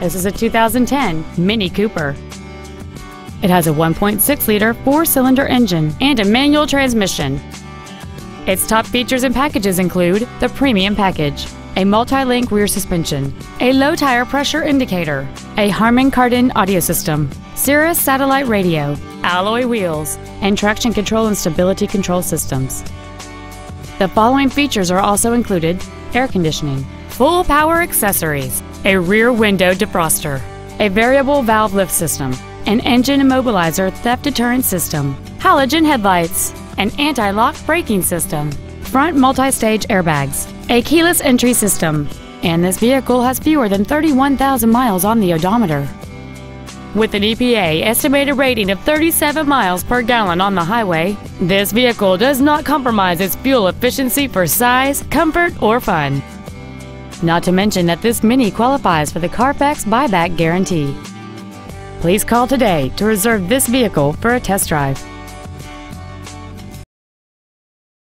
This is a 2010 Mini Cooper. It has a 1.6-liter four-cylinder engine and a manual transmission. Its top features and packages include the Premium Package, a multi-link rear suspension, a low-tire pressure indicator, a Harman Kardon audio system, Sirius satellite radio, alloy wheels, and traction control and stability control systems. The following features are also included: air conditioning, full power accessories, a rear window defroster, a variable valve lift system, an engine immobilizer theft deterrent system, halogen headlights, an anti-lock braking system, front multi-stage airbags, a keyless entry system, and this vehicle has fewer than 31,000 miles on the odometer. With an EPA estimated rating of 37 miles per gallon on the highway, this vehicle does not compromise its fuel efficiency for size, comfort, or fun. Not to mention that this Mini qualifies for the Carfax buyback guarantee. Please call today to reserve this vehicle for a test drive.